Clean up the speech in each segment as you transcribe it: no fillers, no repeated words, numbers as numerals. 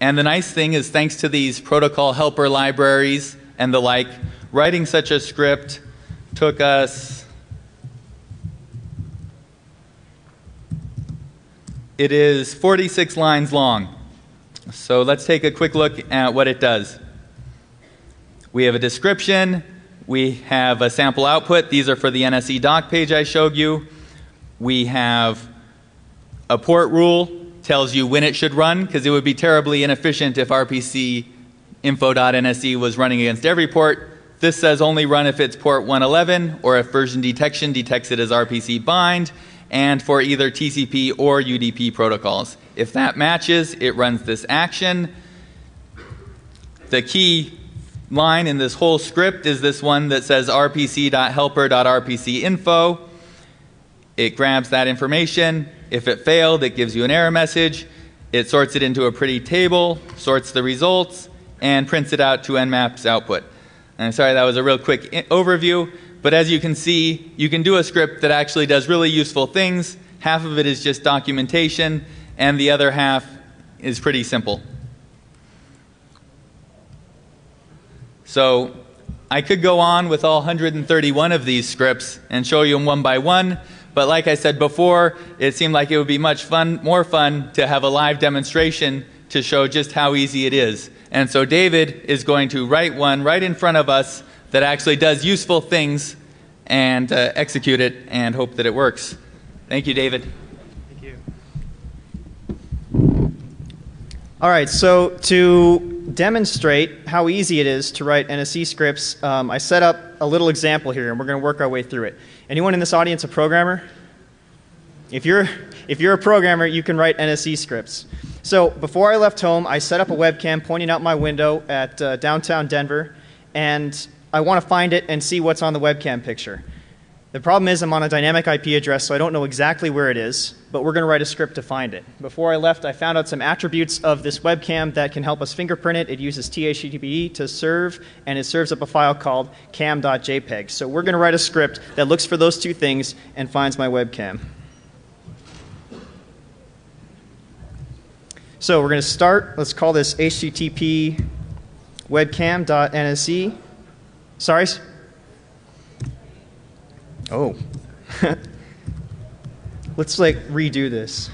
And the nice thing is, thanks to these protocol helper libraries and the like, writing such a script took us, it is 46 lines long. So let's take a quick look at what it does. We have a description, we have a sample output, these are for the NSE doc page I showed you. We have a port rule, tells you when it should run, because it would be terribly inefficient if rpcinfo.nse was running against every port. This says only run if it's port 111 or if version detection detects it as RPC bind, and for either TCP or UDP protocols. If that matches, it runs this action. The key line in this whole script is this one that says rpc.helper.rpcinfo. It grabs that information. If it failed, it gives you an error message. It sorts it into a pretty table, sorts the results, and prints it out to Nmap's output. And I'm sorry, that was a real quick overview, but as you can see, you can do a script that actually does really useful things. Half of it is just documentation, and the other half is pretty simple. So I could go on with all 131 of these scripts and show you them one by one, but like I said before, it seemed like it would be much fun, more fun to have a live demonstration to show just how easy it is. And so David is going to write one right in front of us that actually does useful things and execute it and hope that it works. Thank you, David. Thank you. All right, so to demonstrate how easy it is to write NSE scripts, I set up a little example here, and we're going to work our way through it. Anyone in this audience a programmer? If you're a programmer, you can write NSE scripts. So before I left home, I set up a webcam pointing out my window at downtown Denver, and I want to find it and see what's on the webcam picture. The problem is I'm on a dynamic IP address, so I don't know exactly where it is, but we're going to write a script to find it. Before I left, I found out some attributes of this webcam that can help us fingerprint it. It uses HTTPD to serve, and it serves up a file called cam.jpg. So we're going to write a script that looks for those two things and finds my webcam. So we're going to start, let's call this HTTP webcam.nse. Sorry? Oh. Let's like redo this.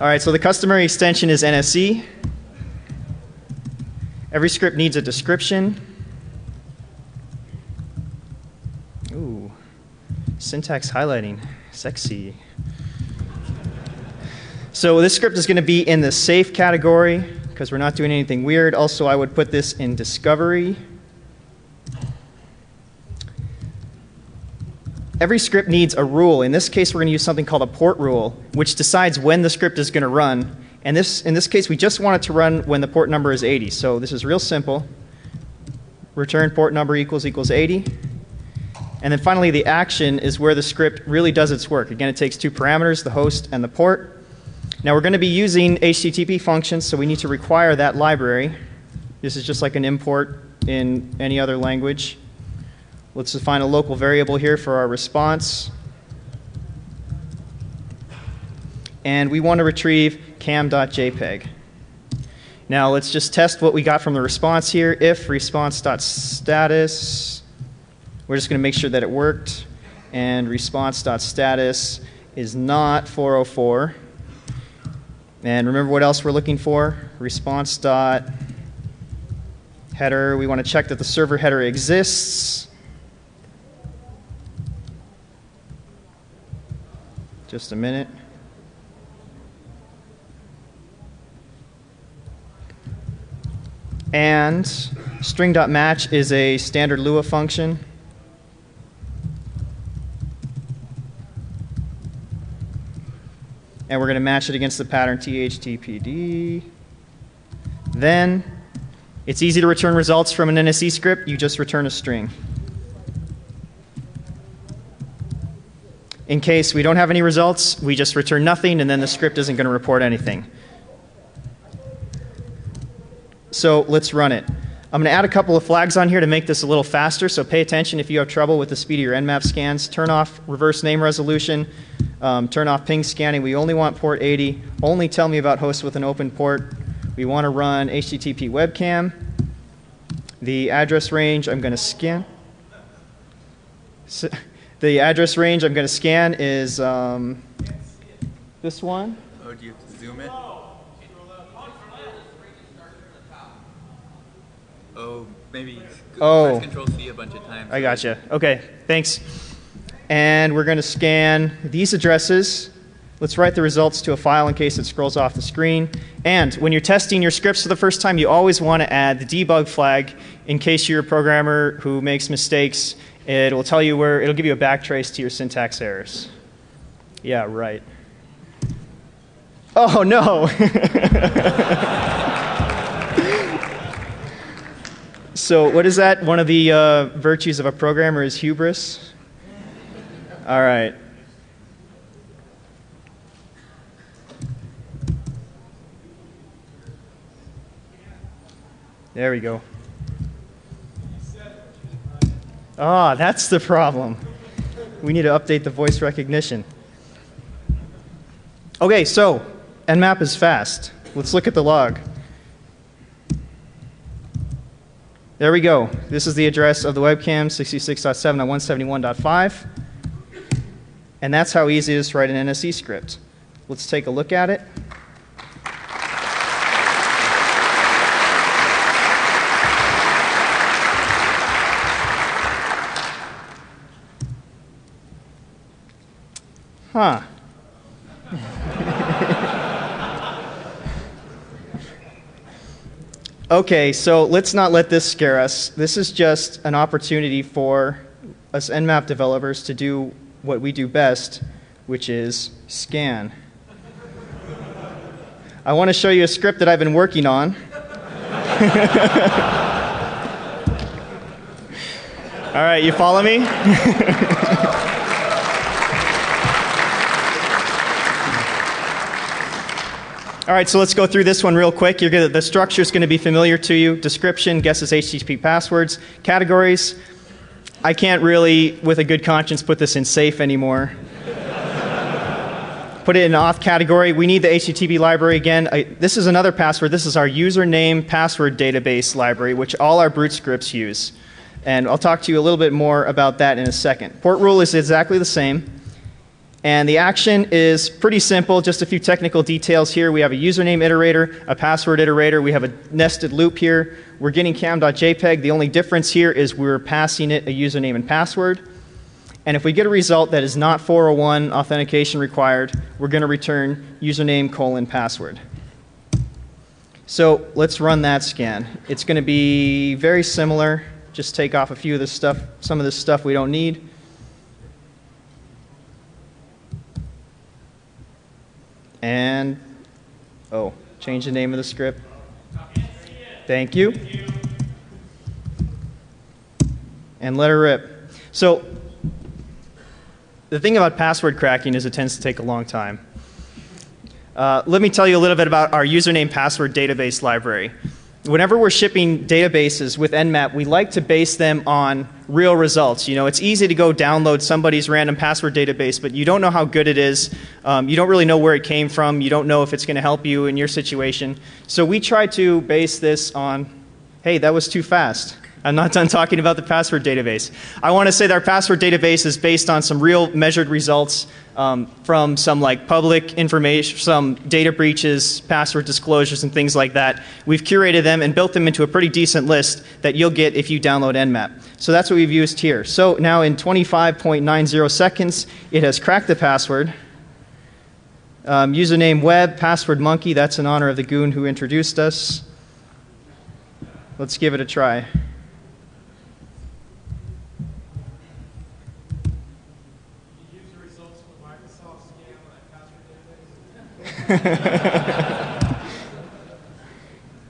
All right, so the customary extension is NSE. Every script needs a description. Ooh. Syntax highlighting. Sexy. So this script is going to be in the safe category because we're not doing anything weird. Also, I would put this in discovery. Every script needs a rule. In this case, we're going to use something called a port rule, which decides when the script is going to run. And this, in this case, we just want it to run when the port number is 80. So this is real simple. Return port number equals 80. And then finally, the action is where the script really does its work. Again, it takes two parameters, the host and the port. Now, we're going to be using HTTP functions, so we need to require that library. This is just like an import in any other language. Let's define a local variable here for our response. And we want to retrieve cam.jpg. Now let's just test what we got from the response here. If response.status, we're just going to make sure that it worked. And response.status is not 404. And remember what else we're looking for? Response.header. We want to check that the server header exists. Just a minute. And string.match is a standard Lua function. And we're going to match it against the pattern THTPD. Then it's easy to return results from an NSE script. You just return a string. In case we don't have any results, we just return nothing, and then the script isn't going to report anything. So let's run it. I'm going to add a couple of flags on here to make this a little faster, so pay attention if you have trouble with the speed of your Nmap scans. Turn off reverse name resolution, turn off ping scanning. We only want port 80. Only tell me about hosts with an open port. We want to run HTTP webcam. The address range I'm going to scan. So, the address range I'm going to scan is this one. Oh, do you have to zoom it? Oh, maybe press Control C a bunch of times. I gotcha. Okay, thanks. And we're going to scan these addresses. Let's write the results to a file in case it scrolls off the screen. And when you're testing your scripts for the first time, you always want to add the debug flag in case you're a programmer who makes mistakes. It will tell you where, it'll give you a backtrace to your syntax errors. Yeah, right. Oh, no. So what is that? One of the virtues of a programmer is hubris. All right. There we go. Ah, that's the problem. We need to update the voice recognition. Okay, so Nmap is fast. Let's look at the log. There we go. This is the address of the webcam, 66.7.171.5. And that's how easy it is to write an NSE script. Let's take a look at it. Huh. Okay, so let's not let this scare us. This is just an opportunity for us Nmap developers to do what we do best, which is scan. I want to show you a script that I've been working on. All right, you follow me? All right, so let's go through this one real quick. The structure is going to be familiar to you. Description, guesses HTTP passwords, categories. I can't really, with a good conscience, put this in safe anymore. Put it in auth category. We need the HTTP library again. This is another password. This is our username password database library, which all our brute scripts use. And I'll talk to you a little bit more about that in a second. Port rule is exactly the same. And the action is pretty simple, just a few technical details here. We have a username iterator, a password iterator. We have a nested loop here. We're getting cam.jpg. The only difference here is we're passing it a username and password. And if we get a result that is not 401 authentication required, we're going to return username colon password. So let's run that scan. It's going to be very similar. Just take off a few of this stuff, some of this stuff we don't need. And, oh, change the name of the script. Thank you. And let her rip. So the thing about password cracking is it tends to take a long time. Let me tell you a little bit about our username password database library. Whenever we're shipping databases with Nmap, we like to base them on real results. You know, it's easy to go download somebody's random password database, but you don't know how good it is. You don't really know where it came from. You don't know if it's going to help you in your situation. So we try to base this on, hey, that was too fast. I'm not done talking about the password database. I want to say that our password database is based on some real measured results from some like public information, some data breaches, password disclosures, and things like that. We've curated them and built them into a pretty decent list that you'll get if you download Nmap. So that's what we've used here. So now in 25.90 seconds, it has cracked the password. Username web, password monkey, that's in honor of the goon who introduced us. Let's give it a try.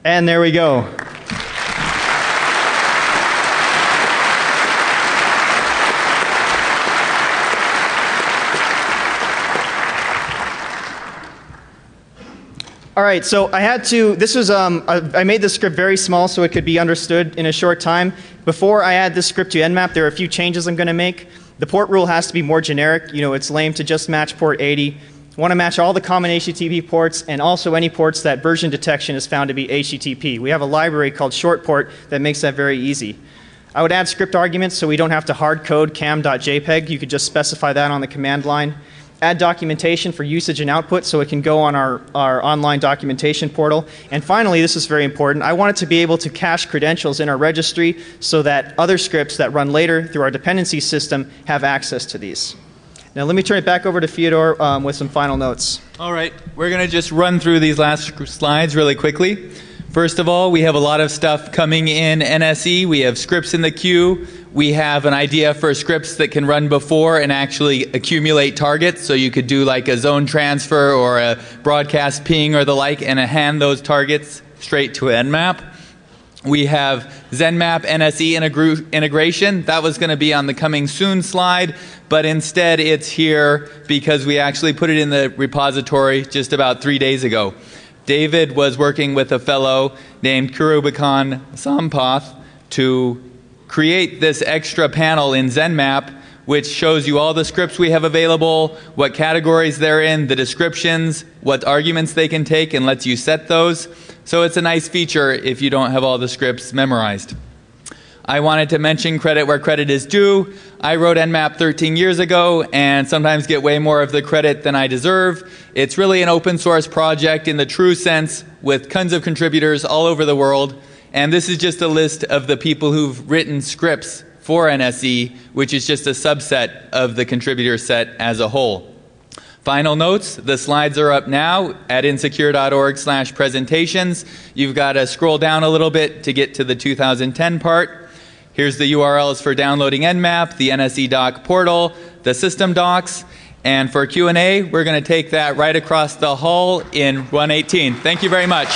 And there we go. All right, so I had to, this was, I made the script very small so it could be understood in a short time. Before I add this script to Nmap, there are a few changes I'm going to make. The port rule has to be more generic. You know, it's lame to just match port 80. Want to match all the common HTTP ports and also any ports that version detection is found to be HTTP. We have a library called shortport that makes that very easy. I would add script arguments so we don't have to hard code cam.jpg. You could just specify that on the command line. Add documentation for usage and output so it can go on our online documentation portal. And finally, this is very important, I wanted to be able to cache credentials in our registry so that other scripts that run later through our dependency system have access to these. Now let me turn it back over to Fyodor with some final notes. All right, we're going to just run through these last slides really quickly. First of all, we have a lot of stuff coming in NSE. We have scripts in the queue. We have an idea for scripts that can run before and actually accumulate targets. So you could do like a zone transfer or a broadcast ping or the like and hand those targets straight to Nmap. We have Zenmap NSE integration. That was going to be on the coming soon slide, but instead it's here because we actually put it in the repository just about 3 days ago. David was working with a fellow named Kurubakan Sampath to create this extra panel in Zenmap which shows you all the scripts we have available, what categories they're in, the descriptions, what arguments they can take, and lets you set those. So it's a nice feature if you don't have all the scripts memorized. I wanted to mention credit where credit is due. I wrote Nmap 13 years ago and sometimes get way more of the credit than I deserve. It's really an open source project in the true sense with tons of contributors all over the world. And this is just a list of the people who've written scripts for NSE, which is just a subset of the contributor set as a whole. Final notes, the slides are up now at insecure.org/presentations. You've got to scroll down a little bit to get to the 2010 part. Here's the URLs for downloading Nmap, the NSE doc portal, the system docs, and for Q&A, we're going to take that right across the hall in 118. Thank you very much.